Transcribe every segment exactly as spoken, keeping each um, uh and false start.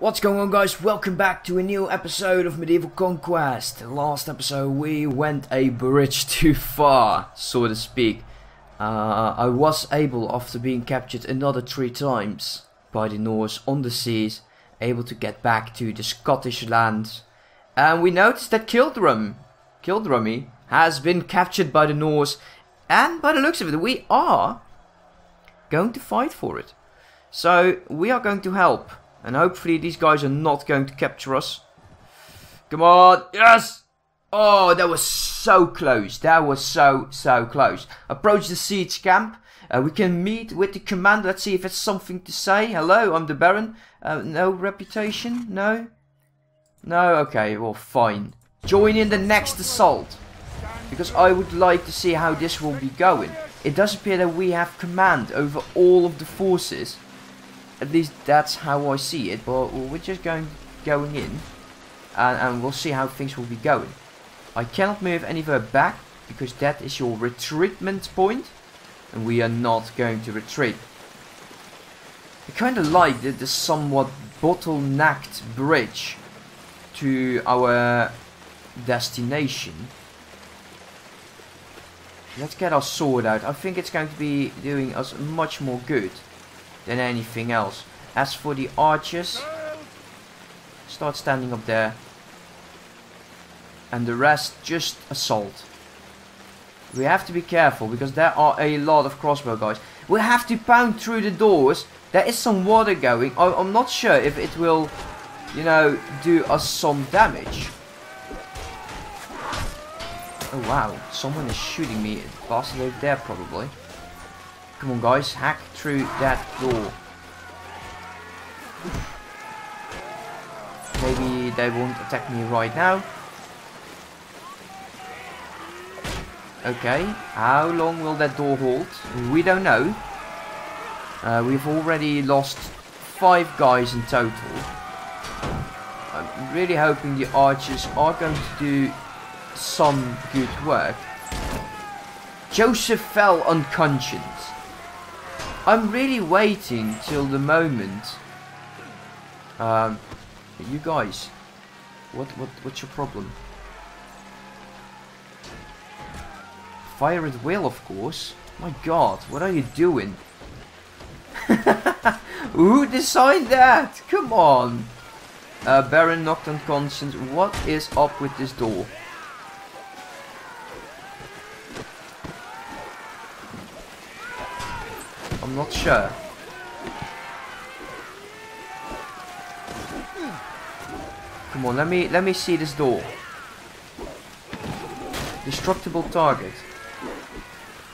What's going on, guys? Welcome back to a new episode of Medieval Conquest. Last episode we went a bridge too far, so to speak. Uh, I was able, after being captured another three times by the Norse on the seas, able to get back to the Scottish lands. And we noticed that Kildrum, Kildrummy, has been captured by the Norse, and by the looks of it, we are going to fight for it. So we are going to help. And hopefully these guys are not going to capture us. Come on. Yes. Oh, that was so close. That was so, so close. Approach the siege camp. Uh, we can meet with the commander. Let's see if it's something to say. Hello, I'm the Baron. Uh, no reputation? No? No? Okay, well, fine. Join in the next assault. Because I would like to see how this will be going. It does appear that we have command over all of the forces. At least that's how I see it, but we're just going going in and, and we'll see how things will be going. I cannot move any further back because that is your retreatment point, and we are not going to retreat. I kind of like the, the somewhat bottlenecked bridge to our destination. Let's get our sword out. I think it's going to be doing us much more good than anything else. As for the archers, start standing up there, and the rest just assault. We have to be careful because there are a lot of crossbow guys. We have to pound through the doors. There is some water going. I I'm not sure if it will, you know, do us some damage. Oh wow, someone is shooting me. It's bastard over there probably. Come on guys, hack through that door. Maybe they won't attack me right now. Okay, how long will that door hold? We don't know. Uh, we've already lost five guys in total. I'm really hoping the archers are going to do some good work. Joseph fell unconscious. I'm really waiting till the moment. Um, you guys, what what what's your problem? Fire at will, of course. My God, what are you doing? Who designed that? Come on. Uh, Baron knocked unconscious. What is up with this door? I'm not sure. Come on, let me let me see this door. Destructible target.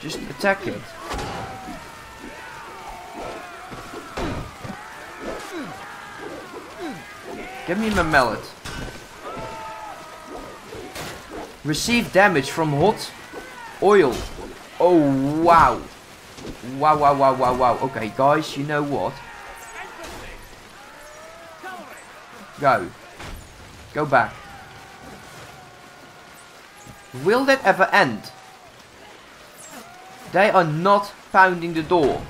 Just attack it. Give me my mallet. Receive damage from hot oil. Oh wow. Wow, wow, wow, wow, wow. Okay, guys, you know what? Go. Go back. Will that ever end? They are not pounding the door.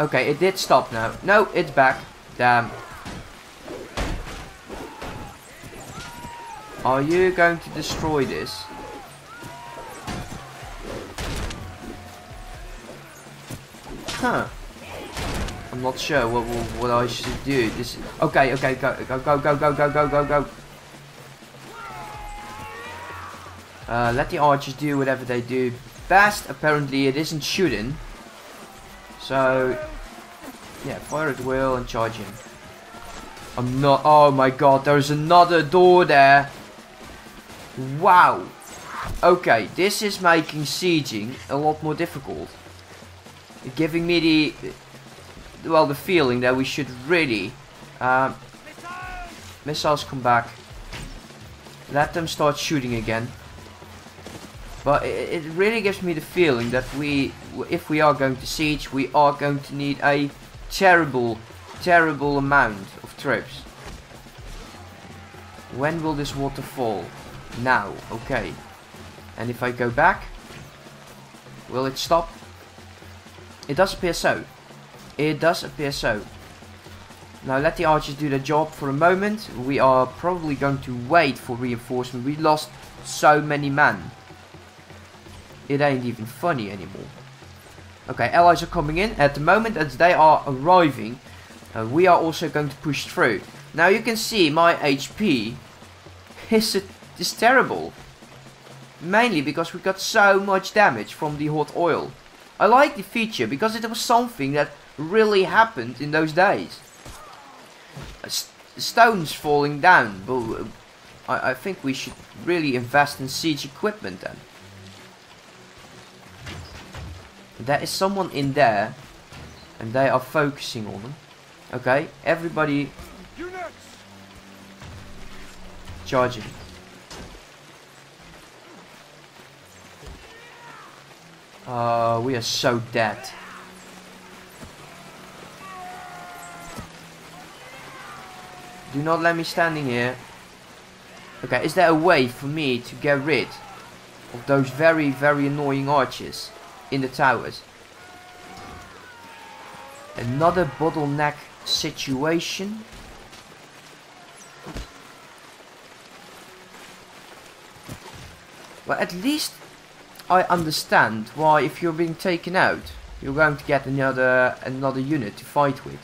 Okay, it did stop now. No, it's back. Damn. Are you going to destroy this? Huh. I'm not sure what, what, what I should do. This. Okay, okay, go, go, go, go, go, go, go, go, go. Uh, let the archers do whatever they do best. Apparently it isn't shooting. So, yeah, fire at will and charge him. I'm not... Oh my God, there's another door there. Wow. Okay, this is making sieging a lot more difficult. Giving me the, well, the feeling that we should really, um, missiles come back. Let them start shooting again. But it, it really gives me the feeling that we, if we are going to siege, we are going to need a terrible, terrible amount of troops. When will this water fall? Now, okay. And if I go back, will it stop? It does appear so. It does appear so. Now let the archers do their job for a moment. We are probably going to wait for reinforcement. We lost so many men. It ain't even funny anymore. Okay, allies are coming in. At the moment as they are arriving, uh, we are also going to push through. Now you can see my H P is, is terrible. Mainly because we got so much damage from the hot oil. I like the feature because it was something that really happened in those days. St stones falling down. But I, I think we should really invest in siege equipment then. There is someone in there and they are focusing on them. Okay, everybody charging. Uh, we are so dead. Do not let me standing here. Okay, is there a way for me to get rid of those very, very annoying archers in the towers? Another bottleneck situation. Well, at least I understand why if you're being taken out, you're going to get another another unit to fight with.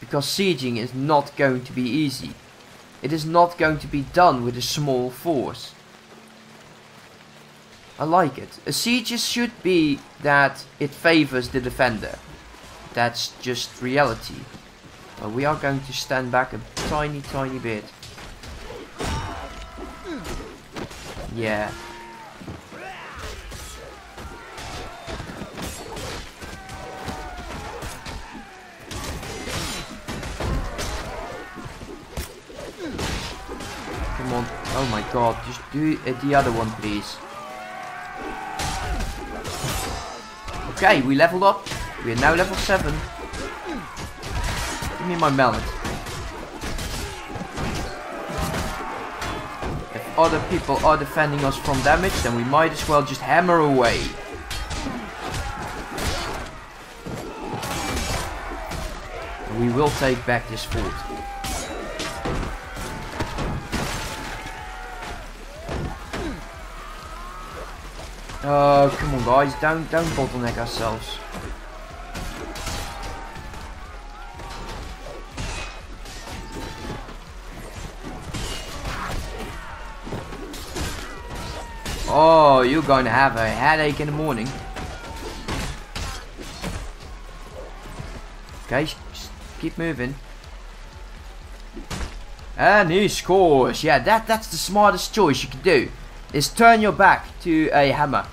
Because sieging is not going to be easy. It is not going to be done with a small force. I like it. A siege should be that it favors the defender. That's just reality. But we are going to stand back a tiny, tiny bit. Yeah. Oh my god, just do uh, the other one please. Okay, we leveled up. We are now level seven. Give me my mallet. If other people are defending us from damage, then we might as well just hammer away. And we will take back this fort. Oh, come on guys, don't don't bottleneck ourselves. Oh, you're gonna have a headache in the morning. Okay, just keep moving. And he scores. Yeah, that that's the smartest choice you can do, is turn your back to a hammer.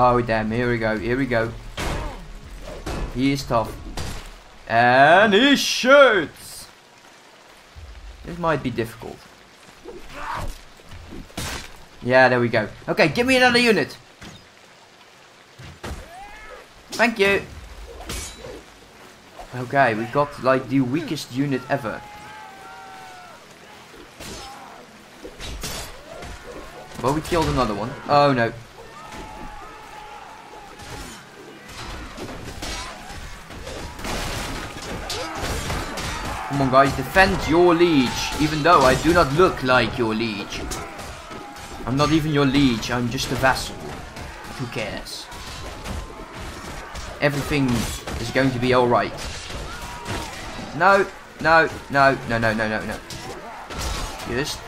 Oh damn, here we go, here we go. He is tough. And he shoots! This might be difficult. Yeah, there we go. Okay, give me another unit. Thank you. Okay, we got like the weakest unit ever. Well, we killed another one. Oh no. Come on guys, defend your liege, even though I do not look like your liege. I'm not even your liege, I'm just a vassal. Who cares? Everything is going to be alright. No, no, no, no, no, no, no, no. Just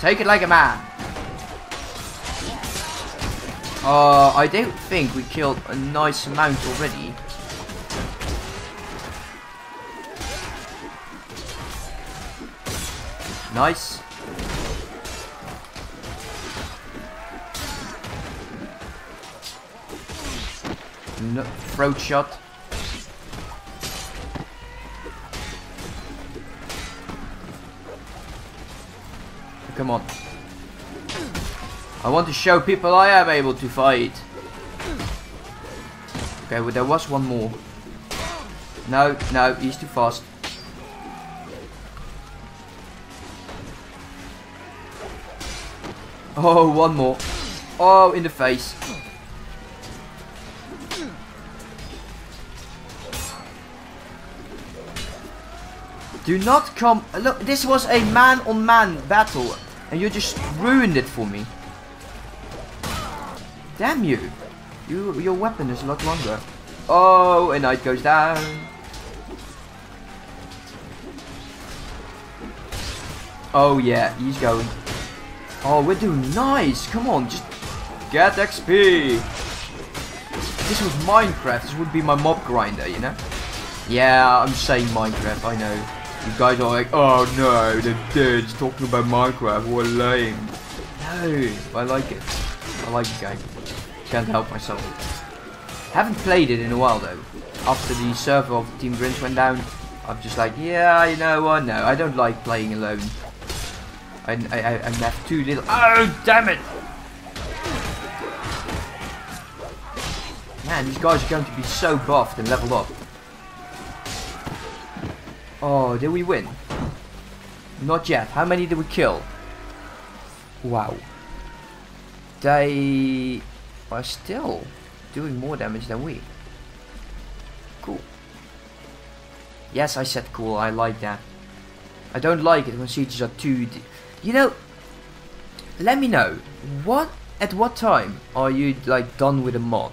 take it like a man. Uh, I don't think we killed a nice amount already. Nice. No, throat shot. Come on. I want to show people I am able to fight. Okay, well there was one more. No, no, he's too fast. Oh, one more. Oh, in the face. Do not come. Look, this was a man-on-man battle, and you just ruined it for me. Damn you! You, your weapon is a lot longer. Oh, a knight goes down. Oh yeah, he's going. Oh, we're doing nice. Come on, just get X P. This was Minecraft. This would be my mob grinder, you know. Yeah, I'm saying Minecraft. I know. You guys are like, oh no, the dude's talking about Minecraft, what a lame. No, I like it. I like the game. Can't help myself. Haven't played it in a while though. After the server of Team Grinch went down, I'm just like, yeah, you know what, no, I don't like playing alone. I, I, I, I have too little, oh damn it! Man, these guys are going to be so buffed and leveled up. Oh, did we win? Not yet. How many did we kill? Wow. They are still doing more damage than we. Cool. Yes, I said cool. I like that. I don't like it when sieges are too... D you know, let me know. What? At what time are you, like, done with a mod?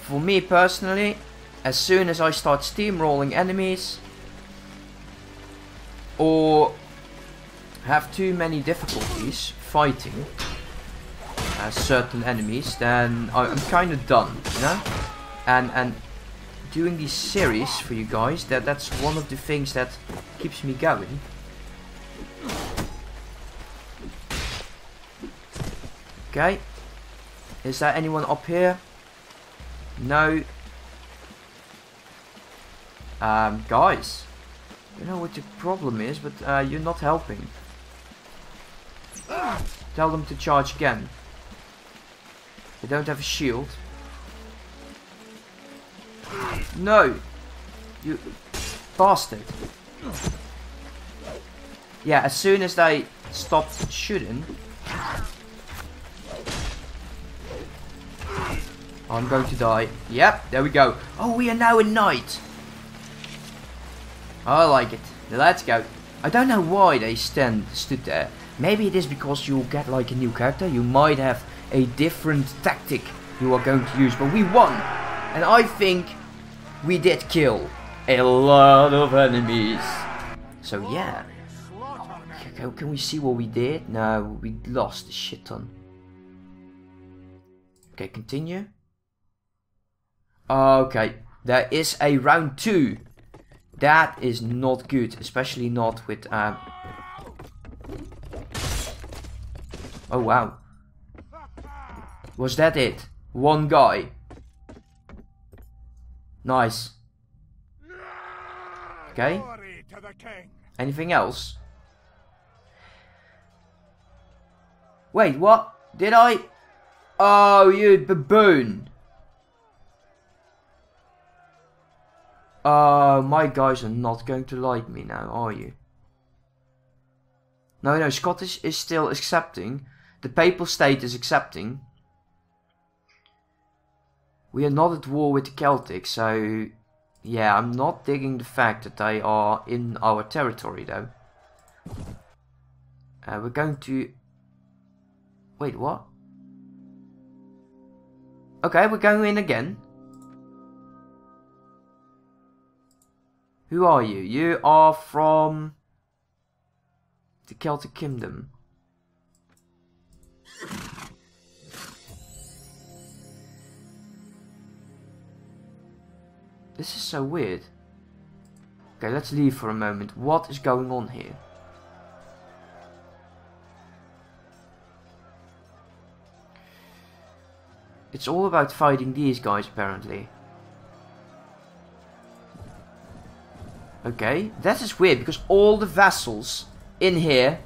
For me, personally, as soon as I start steamrolling enemies... or have too many difficulties fighting uh, certain enemies, then I'm kind of done, you know? And and doing these series for you guys, that that's one of the things that keeps me going. Okay, is there anyone up here? No. Um, guys, I don't know what your problem is, but uh, you're not helping. Tell them to charge again. They don't have a shield. No! You bastard. Yeah, as soon as they stopped shooting... I'm going to die. Yep, there we go. Oh, we are now a knight. I like it. Let's go. I don't know why they stand stood there. Maybe it is because you'll get like a new character. You might have a different tactic you are going to use. But we won. And I think we did kill a lot of enemies. So yeah. Can we see what we did? No, we lost a shit ton. Okay, continue. Okay. There is a round two. That is not good, especially not with, um... oh wow. Was that it? One guy. Nice. Okay. Anything else? Wait, what? Did I? Oh, you baboon. Oh, uh, my guys are not going to like me now, are you? No, no, Scottish is still accepting. The Papal State is accepting. We are not at war with the Celtic, so... yeah, I'm not digging the fact that they are in our territory, though. Uh, we're going to... wait, what? Okay, we're going in again. Who are you? You are from the Celtic Kingdom. This is so weird. Okay, let's leave for a moment. What is going on here? It's all about fighting these guys, apparently. Okay, that is weird because all the vassals in here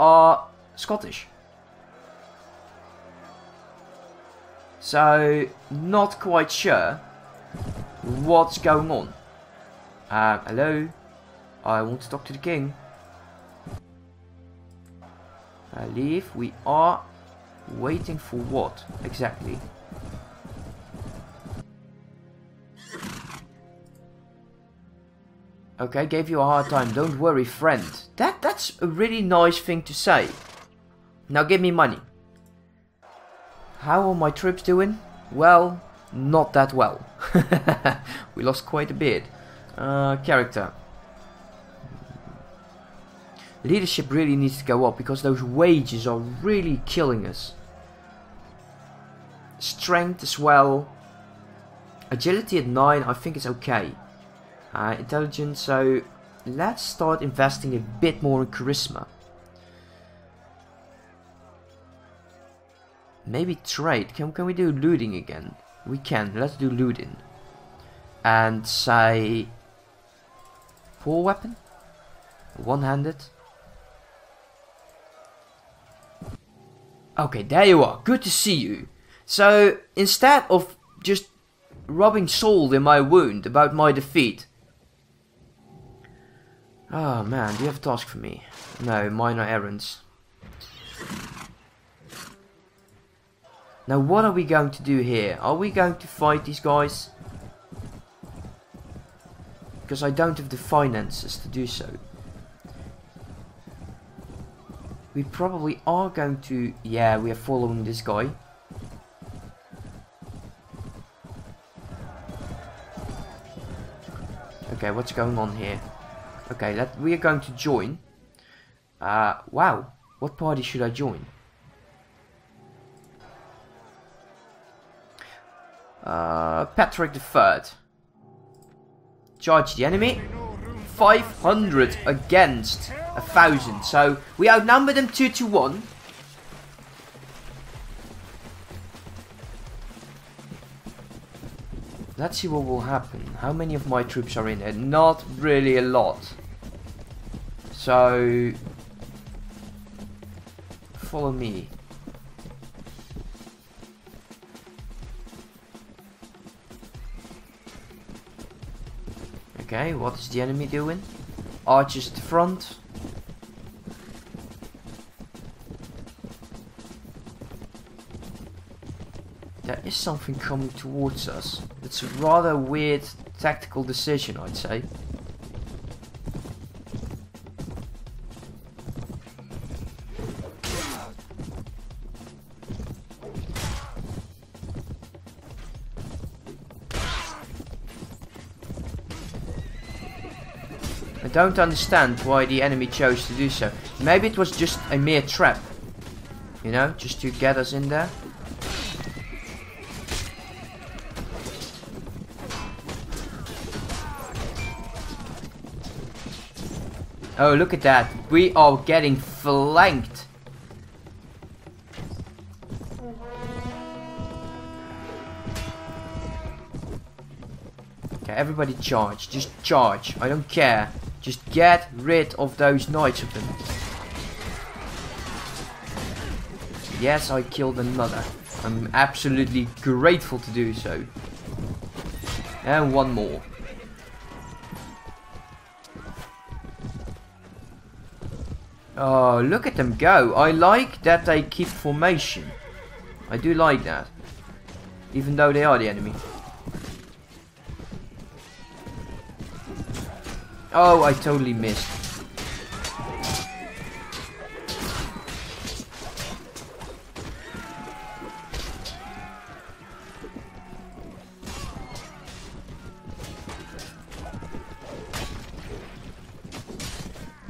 are Scottish. So, not quite sure what's going on. Um, hello? I want to talk to the king. I leave. We are waiting for what exactly? Okay, gave you a hard time. Don't worry, friend. That that's a really nice thing to say. Now give me money. How are my troops doing? Well, not that well. We lost quite a bit. Uh, character. Leadership really needs to go up because those wages are really killing us. Strength as well. Agility at nine, I think it's okay. Uh, intelligence, so let's start investing a bit more in charisma. Maybe trade. Can, can we do looting again? We can. Let's do looting. And say... Poor weapon? One-handed? Okay, there you are. Good to see you. So, instead of just rubbing salt in my wound about my defeat... Oh man, do you have a task for me? No, minor errands. Now what are we going to do here? Are we going to fight these guys? Because I don't have the finances to do so. We probably are going to... Yeah, we are following this guy. Okay, what's going on here? Okay, that we are going to join. Uh, wow, what party should I join? Uh, Patrick the third. Charge the enemy. five hundred against a thousand. So we outnumber them two to one. Let's see what will happen. How many of my troops are in there? Not really a lot. So... Follow me. Okay, what is the enemy doing? Archers at the front. There is something coming towards us. It's a rather weird tactical decision, I'd say. I don't understand why the enemy chose to do so. Maybe it was just a mere trap. You know, just to get us in there. Oh, look at that. We are getting flanked. Okay, everybody charge. Just charge. I don't care. Just get rid of those knights of them. Yes, I killed another. I'm absolutely grateful to do so. And one more. Oh, look at them go. I like that they keep formation. I do like that. Even though they are the enemy. Oh, I totally missed.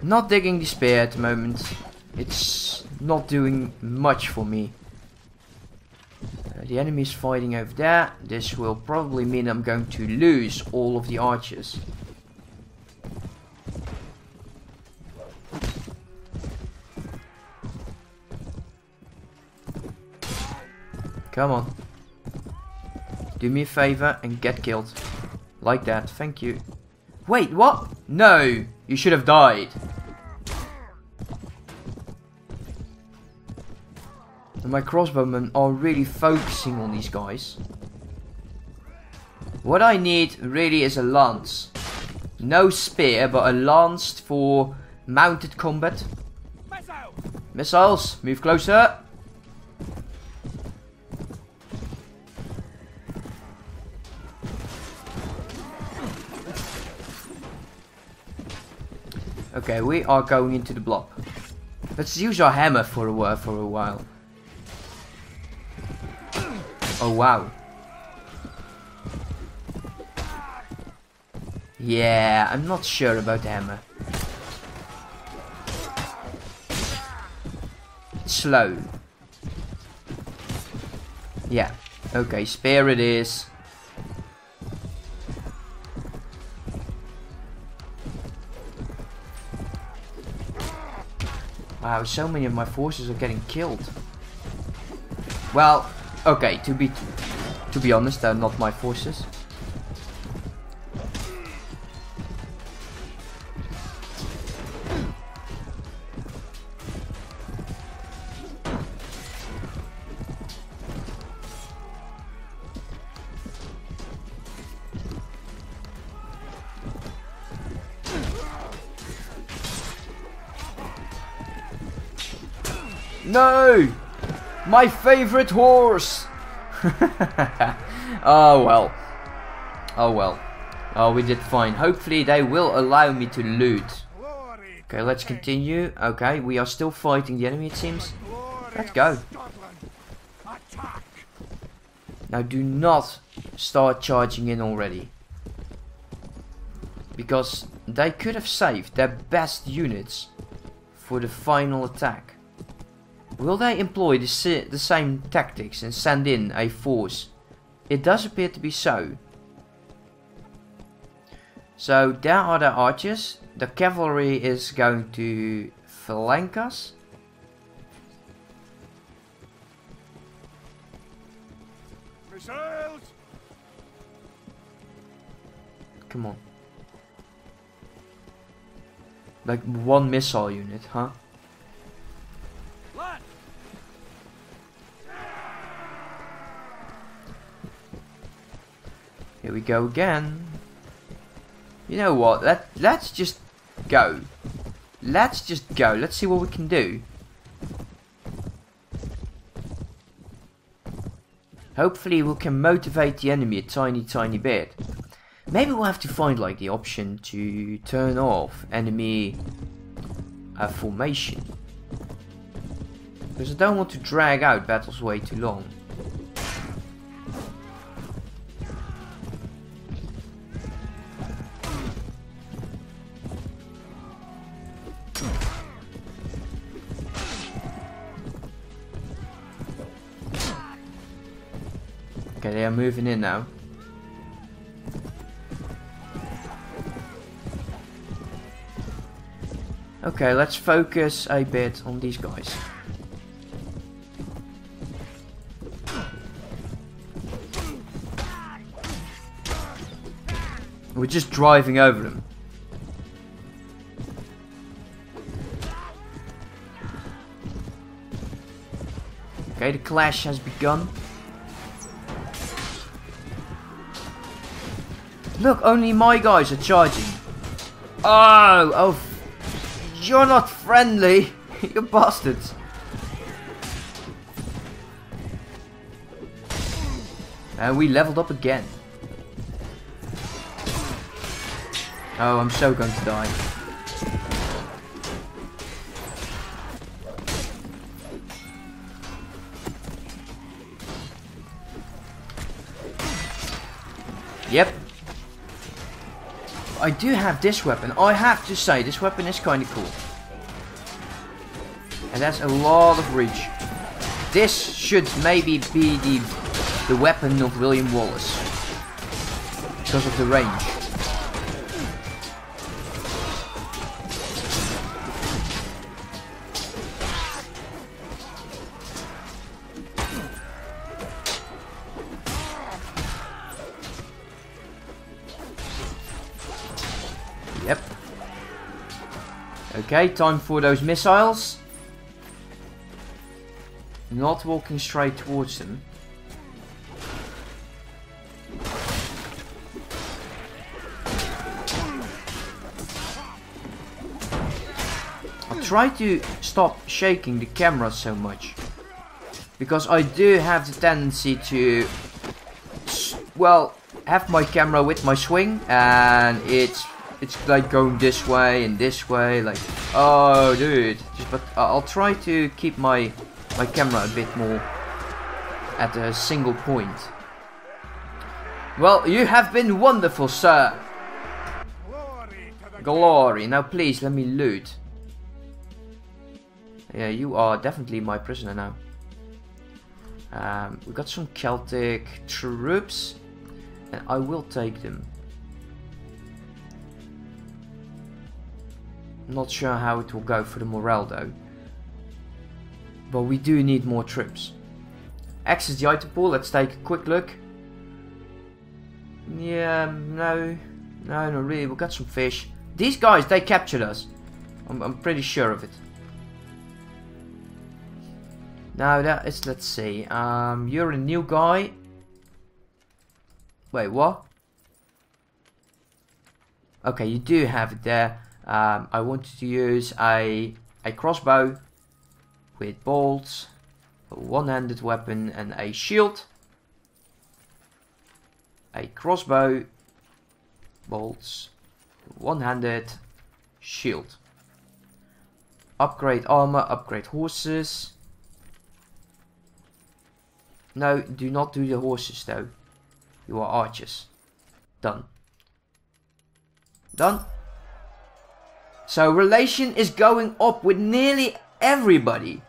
Not digging the spear at the moment. It's not doing much for me. Uh, the enemy is fighting over there. This will probably mean I'm going to lose all of the archers. Come on. Do me a favor and get killed. Like that, thank you. Wait, what? No, you should have died. My crossbowmen are really focusing on these guys. What I need really is a lance. No spear, but a lance for mounted combat. Missile. Missiles, move closer. Okay, we are going into the blob. Let's use our hammer for a while, for a while. Oh wow. Yeah, I'm not sure about the hammer. Slow. Yeah. Okay, spear it is. Wow, so many of my forces are getting killed. Well, okay, to be to be honest, they're not my forces. No! My favorite horse! Oh well. Oh well. Oh, we did fine. Hopefully they will allow me to loot. Okay, let's continue. Okay, we are still fighting the enemy, it seems. Let's go. Now do not start charging in already. Because they could have saved their best units for the final attack. Will they employ the, si the same tactics and send in a force? It does appear to be so. So there are the archers. The cavalry is going to flank us. Missiles! Come on. Like one missile unit, huh? Here we go again. You know what? Let let's just go. Let's just go. Let's see what we can do. Hopefully we can motivate the enemy a tiny tiny bit. Maybe we'll have to find like the option to turn off enemy uh, formation. Because I don't want to drag out battles way too long. Okay, they are moving in now. Okay, let's focus a bit on these guys. We're just driving over them. Okay, the clash has begun. Look, only my guys are charging. Oh, oh, you're not friendly, you bastards. And we leveled up again. Oh, I'm so going to die. Yep. I do have this weapon. I have to say, this weapon is kind of cool. And that's a lot of reach. This should maybe be the, the weapon of William Wallace. Because of the range. Okay, time for those missiles. Not walking straight towards them. I'll try to stop shaking the camera so much. Because I do have the tendency to, well, have my camera with my swing and it's it's like going this way and this way, like, oh dude. Just, but I'll try to keep my my camera a bit more at a single point. Well, you have been wonderful, sir. Glory. Glory. Now please let me loot. Yeah, you are definitely my prisoner now. Um, we got some Celtic troops, and I will take them. Not sure how it will go for the morale though. But we do need more troops. Access the item pool, let's take a quick look. Yeah, no, no, not really, we got some fish. These guys, they captured us. I'm, I'm pretty sure of it. Now that is, let's see, um, you're a new guy. Wait, what? Okay, you do have it there. Um, I wanted to use a, a crossbow with bolts, a one-handed weapon and a shield. A crossbow, bolts, one-handed, shield. Upgrade armor, upgrade horses. No, do not do the horses though. You are archers. Done. Done. So relation is going up with nearly everybody.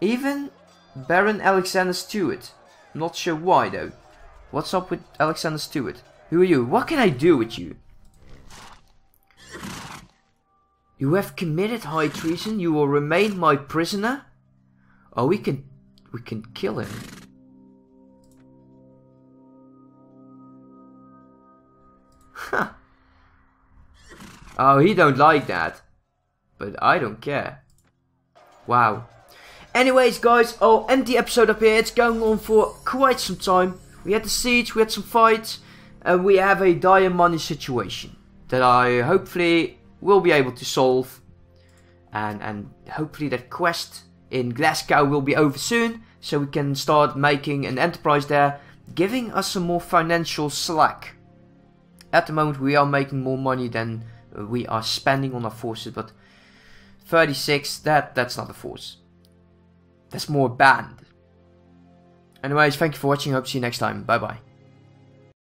Even Baron Alexander Stewart. Not sure why though. What's up with Alexander Stewart? Who are you? What can I do with you? You have committed high treason. You will remain my prisoner. Oh, we can... We can kill him. Huh. Oh, he don't like that. But I don't care. Wow. Anyways, guys, I'll end the episode up here. It's going on for quite some time. We had the siege, we had some fights, and we have a dire money situation that I hopefully will be able to solve. And, and hopefully that quest in Glasgow will be over soon, so we can start making an enterprise there, giving us some more financial slack. At the moment we are making more money than we are spending on our forces, but thirty-six, that, that's not a force. That's more banned. Anyways, thank you for watching, I hope to see you next time, bye bye.